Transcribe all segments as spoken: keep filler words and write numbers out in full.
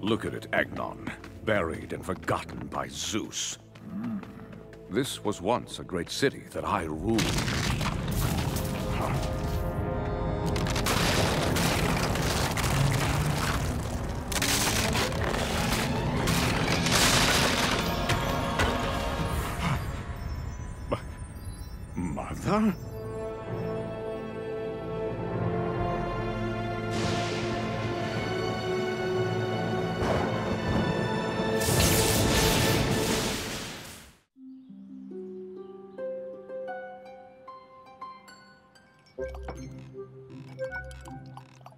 Look at it, Agnon, buried and forgotten by Zeus. This was once a great city that I ruled. Huh. Mother?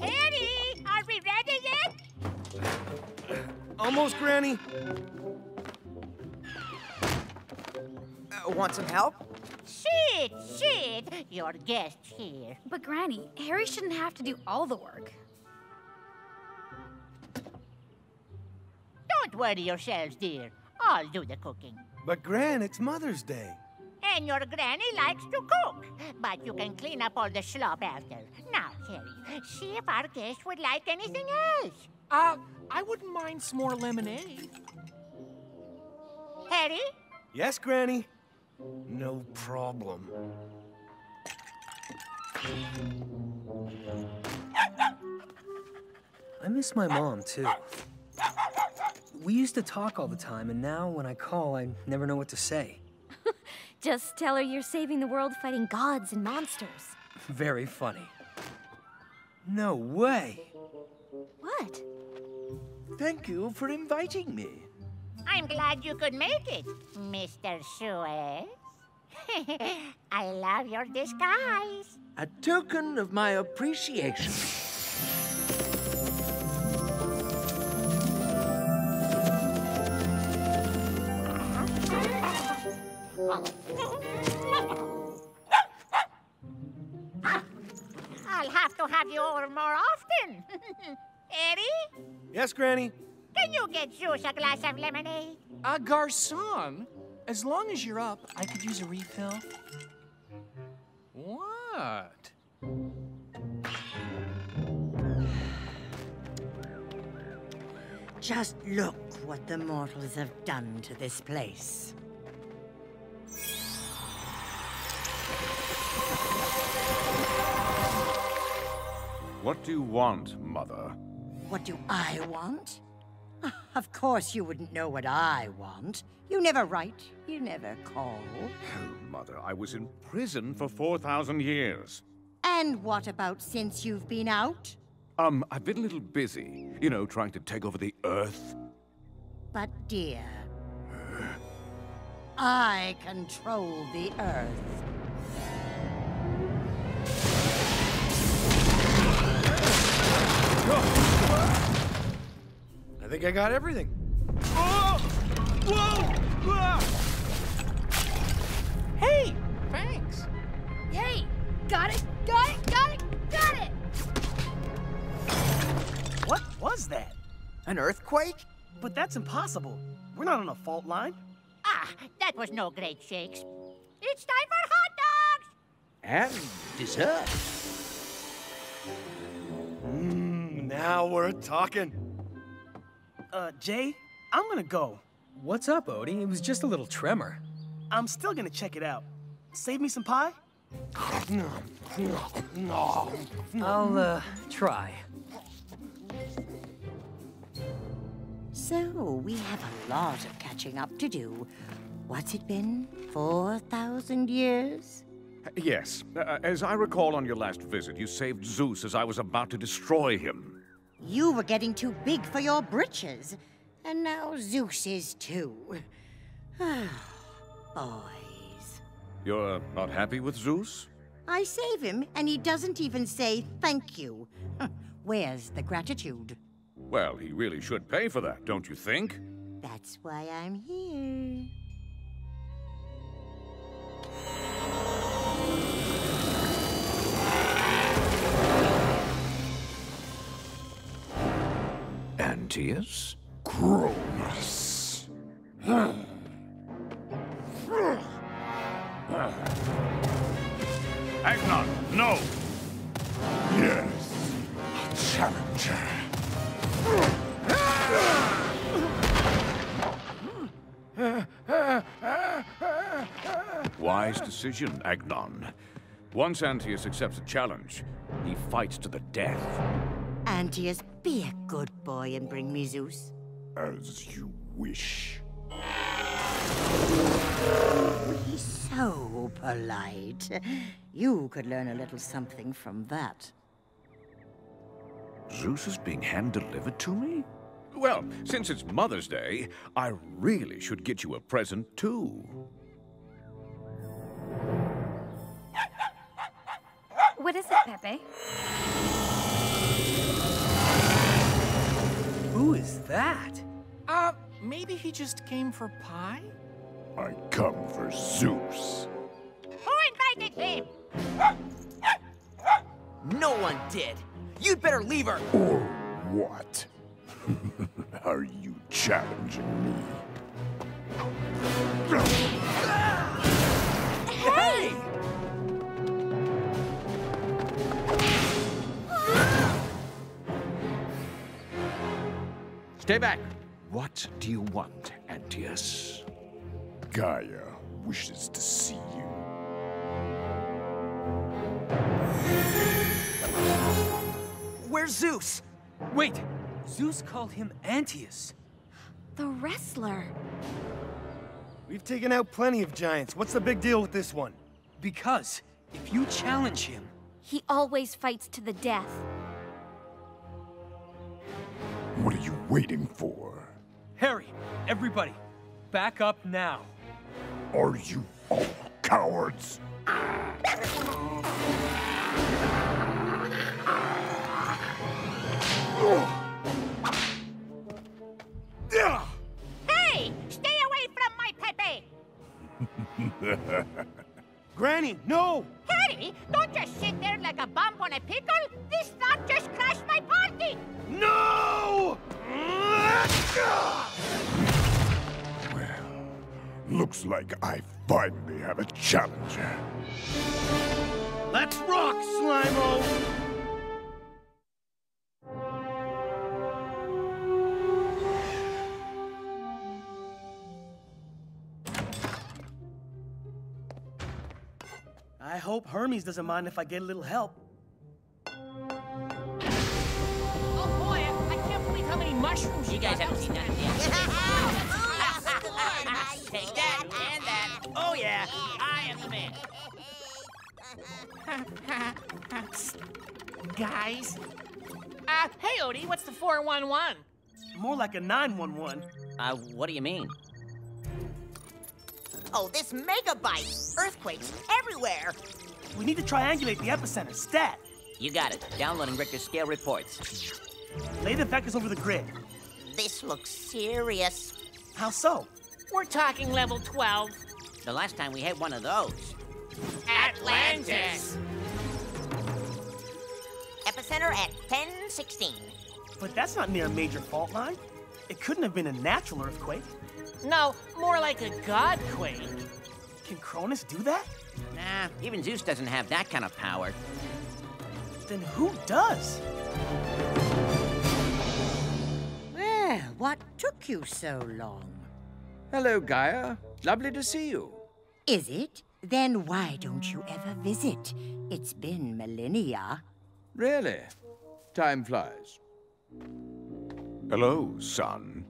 Annie, are we ready yet? Almost, Granny. Uh, want some help? Shit, shit, your guest here. But Granny, Harry shouldn't have to do all the work. Don't worry yourselves, dear. I'll do the cooking. But Gran, it's Mother's Day. And your granny likes to cook. But you can clean up all the slop after. Now, Harry, see if our guest would like anything else. Uh, I wouldn't mind some more lemonade. Harry? Yes, Granny. No problem. I miss my mom, too. We used to talk all the time, and now when I call, I never know what to say. Just tell her you're saving the world fighting gods and monsters. Very funny. No way! What? Thank you for inviting me. I'm glad you could make it, Mister Suez. I love your disguise. A token of my appreciation. I'll have to have you over more often. Eddie? Yes, Granny? Can you get Zeus a glass of lemonade? A garçon? As long as you're up, I could use a refill. What? Just look what the mortals have done to this place. What do you want, Mother? What do I want? Of course you wouldn't know what I want. You never write, you never call. Oh, Mother, I was in prison for four thousand years. And what about since you've been out? Um, I've been a little busy, you know, trying to take over the Earth. But, dear, I control the Earth. I think I got everything. Oh! Whoa! Ah! Hey, thanks. Yay! Got it, got it, got it, got it! What was that? An earthquake? But that's impossible. We're not on a fault line. Ah, that was no great shakes. It's time for hot dogs! And dessert. Mmm, now we're talking. Uh, Jay, I'm gonna go. What's up, Odie? It was just a little tremor. I'm still gonna check it out. Save me some pie? No, no, no. I'll, uh, try. So, we have a lot of catching up to do. What's it been? four thousand years? Yes. Uh, as I recall on your last visit, you saved Zeus as I was about to destroy him. You were getting too big for your britches, and now Zeus is too. Boys. You're not happy with Zeus? I save him, and he doesn't even say thank you. Where's the gratitude? Well, he really should pay for that, don't you think? That's why I'm here. Antaeus? Cronus. Agnon, no! Yes, a challenger. Wise decision, Agnon. Once Antaeus accepts a challenge, he fights to the death. Antaeus, be a good boy and bring me Zeus. As you wish. He's so polite. You could learn a little something from that. Zeus is being hand-delivered to me? Well, since it's Mother's Day, I really should get you a present, too. What is it, Pepe? Who is that? Uh, maybe he just came for pie? I come for Zeus. Who invited him? No one did. You'd better leave her! Or what? Are you challenging me? Hey! Stay back! What do you want, Antaeus? Gaia wishes to see you. Where's Zeus? Wait! Zeus called him Antaeus. The wrestler. We've taken out plenty of giants. What's the big deal with this one? Because if you challenge him... He always fights to the death. What are you waiting for? Harry, everybody, back up now. Are you all cowards? Hey! Stay away from my Pepe! Granny, no! Harry, don't just sit there like a bump on a pickle! This thought just crashed my party! No! Well, looks like I finally have a challenger. Let's rock, Slimo! I hope Hermes doesn't mind if I get a little help. Oh boy, I can't believe how many mushrooms you guys haven't seen that yet. Take that and that. Oh yeah, I am the man. Guys. Uh, hey Odie, what's the four one one? More like a nine one one. Uh, what do you mean? Oh, this megabyte! Earthquakes everywhere! We need to triangulate the epicenter, stat! You got it. Downloading Richter scale reports. Lay the vectors over the grid. This looks serious. How so? We're talking level twelve. The last time we had one of those. Atlantis! Epicenter at ten sixteen. But that's not near a major fault line. It couldn't have been a natural earthquake. No, more like a godquake. Can Cronus do that? Nah, even Zeus doesn't have that kind of power. Then who does? Well, what took you so long? Hello, Gaia. Lovely to see you. Is it? Then why don't you ever visit? It's been millennia. Really? Time flies. Hello, son.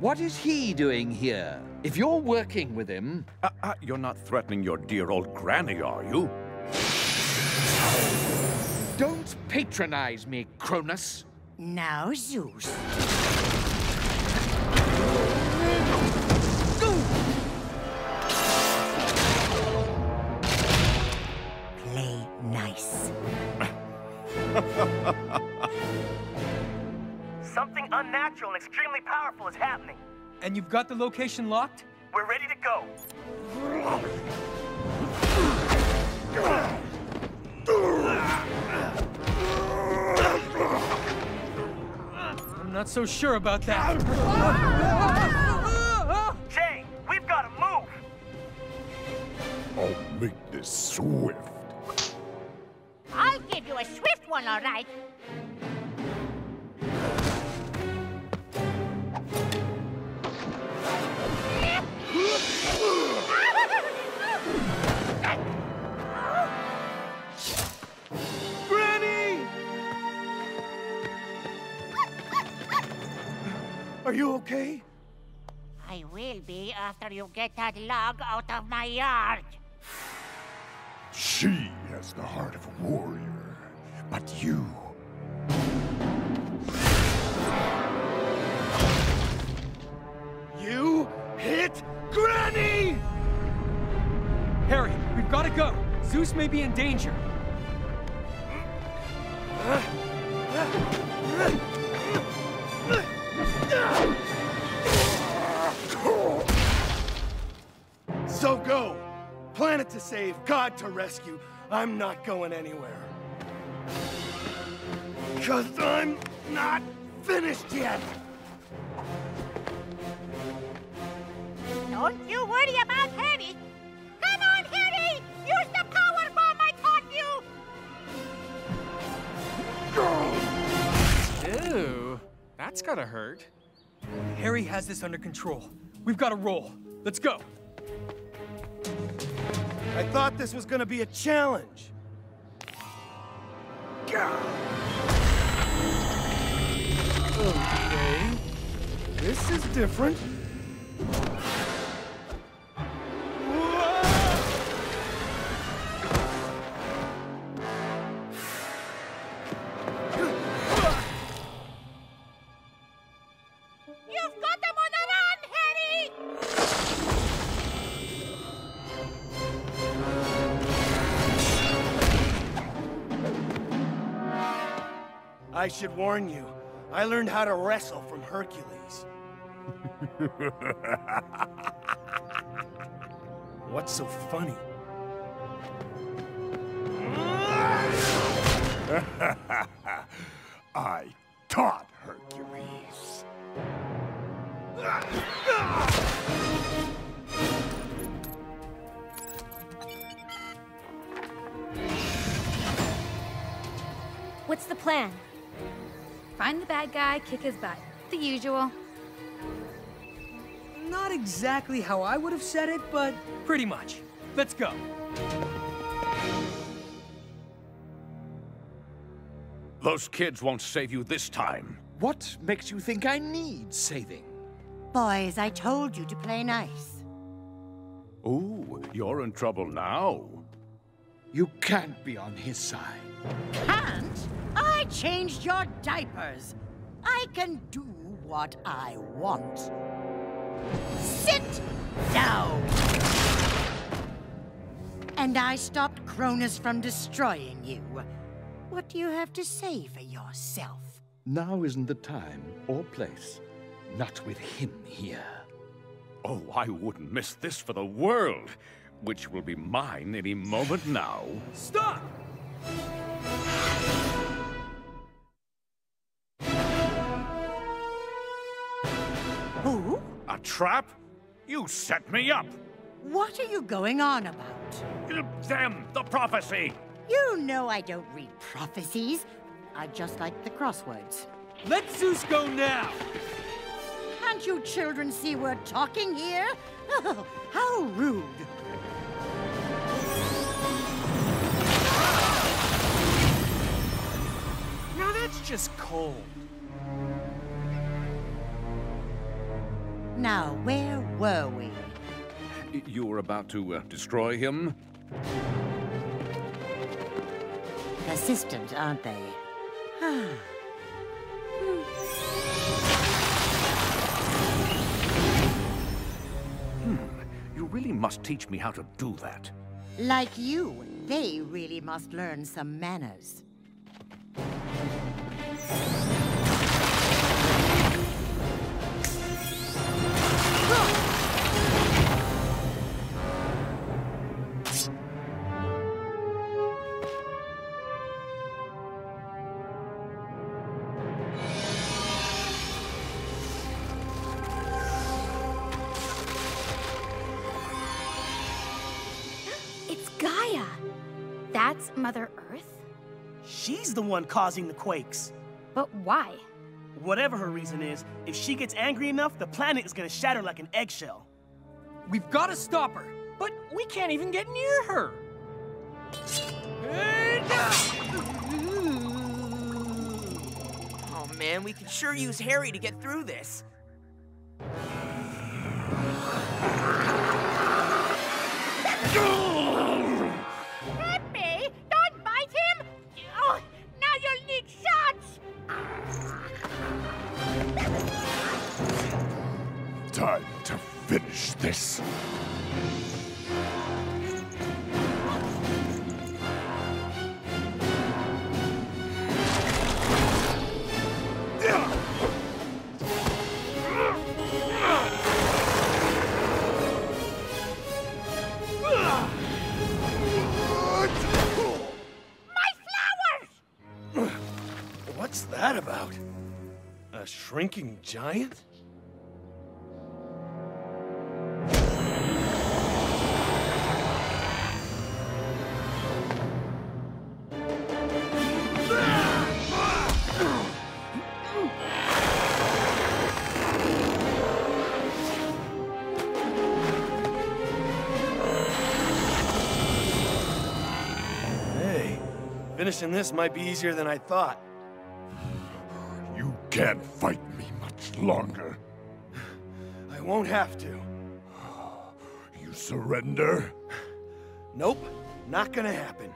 What is he doing here? If you're working with him... Uh, uh, you're not threatening your dear old granny, are you? Don't patronize me, Cronus. Now, Zeus. Play nice. Something unnatural and extremely powerful is happening. And you've got the location locked? We're ready to go. I'm not so sure about that. Jay, we've got to move. I'll make this swift. I'll give you a swift one, all right. you okay? I will be after you get that log out of my yard. She has the heart of a warrior, but you... You hit Granny! Harry, we've got to go. Zeus may be in danger. So go. Planet to save, God to rescue. I'm not going anywhere. 'Cause I'm not finished yet. Don't you worry about Harry. Come on, Harry! Use the power bomb I taught you! Ew, that's gotta hurt. Harry has this under control. We've got to roll. Let's go. I thought this was gonna be a challenge. Okay. This is different. I should warn you, I learned how to wrestle from Hercules. What's so funny? I taught Hercules. What's the plan? Find the bad guy, kick his butt. The usual. Not exactly how I would have said it, but pretty much. Let's go. Those kids won't save you this time. What makes you think I need saving? Boys, I told you to play nice. Ooh, you're in trouble now. You can't be on his side. Can't? I changed your diapers. I can do what I want. Sit down. And I stopped Cronus from destroying you. What do you have to say for yourself? Now isn't the time or place. Not with him here. Oh, I wouldn't miss this for the world, which will be mine any moment now. Stop! Who? A trap? You set me up! What are you going on about? Them! The prophecy! You know I don't read prophecies. I just like the crosswords. Let Zeus go now! Can't you children see we're talking here? Oh, how rude! Now that's just cold. Now, where were we? You were about to uh, destroy him? Persistent, aren't they? hmm. You really must teach me how to do that. Like you, they really must learn some manners. Mother Earth? She's the one causing the quakes. But why? Whatever her reason is, if she gets angry enough, the planet is gonna shatter like an eggshell. We've gotta stop her, but we can't even get near her. Oh man, we could sure use Harry to get through this. Hermes. What's that about? A shrinking giant? Hey, finishing this might be easier than I thought. You can't fight me much longer. I won't have to. You surrender? Nope, not gonna happen.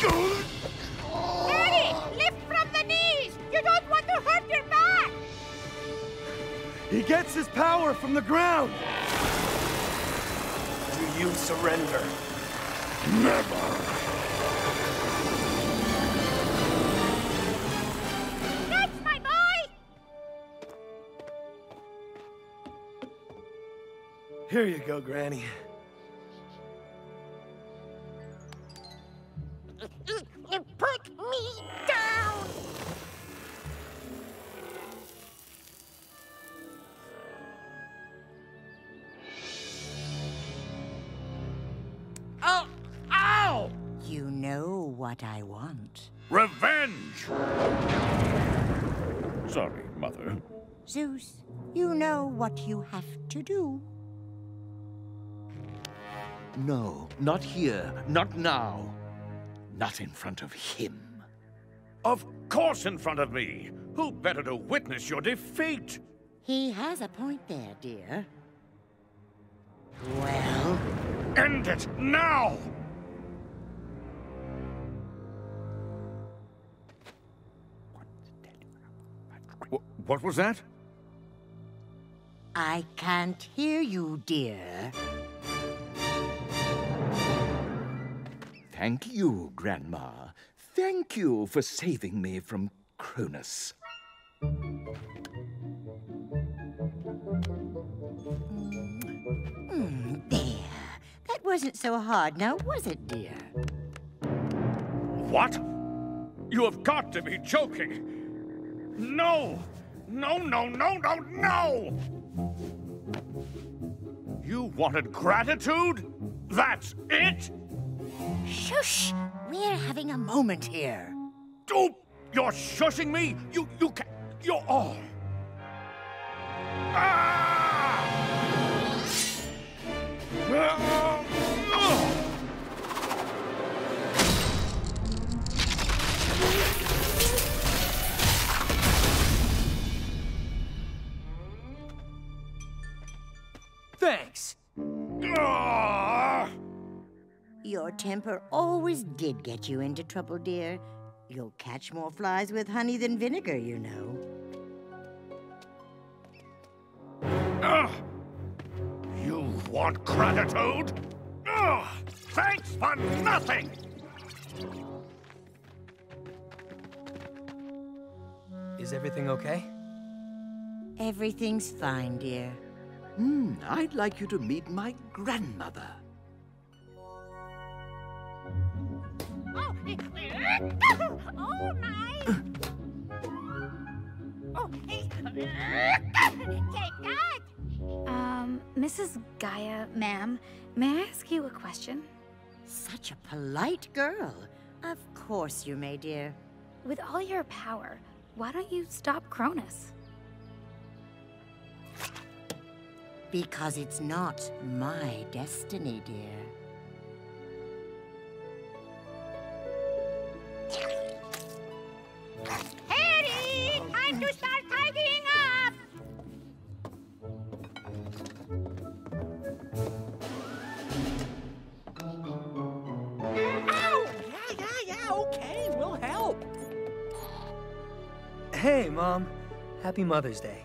Daddy, lift from the knees! You don't want to hurt your back! He gets his power from the ground! Do you surrender? Never! Here you go, Granny. Put me down! Oh! Ow! You know what I want. Revenge! Sorry, Mother. Zeus, you know what you have to do. No, not here, not now. Not in front of him. Of course in front of me! Who better to witness your defeat? He has a point there, dear. Well? End it now! What was that? I can't hear you, dear. Thank you, Grandma. Thank you for saving me from Cronus. Mm, there. That wasn't so hard now, was it, dear? What? You have got to be joking. No! No, no, no, no, no! You wanted gratitude? That's it? Shush! We're having a moment here. Oh, you're shushing me? You, you can't, you're all. Ah! Ah! Thanks. Ah! Your temper always did get you into trouble, dear. You'll catch more flies with honey than vinegar, you know. Ugh. You want gratitude? Ugh. Thanks for nothing! Is everything okay? Everything's fine, dear. Hmm, I'd like you to meet my grandmother. Oh, my! Oh, hey. Take that! Um, Missus Gaia, ma'am, may I ask you a question? Such a polite girl. Of course you may, dear. With all your power, why don't you stop Cronus? Because it's not my destiny, dear. Harry! Time to start tidying up! Ow! Yeah, yeah, yeah, okay, we'll help. Hey, Mom. Happy Mother's Day.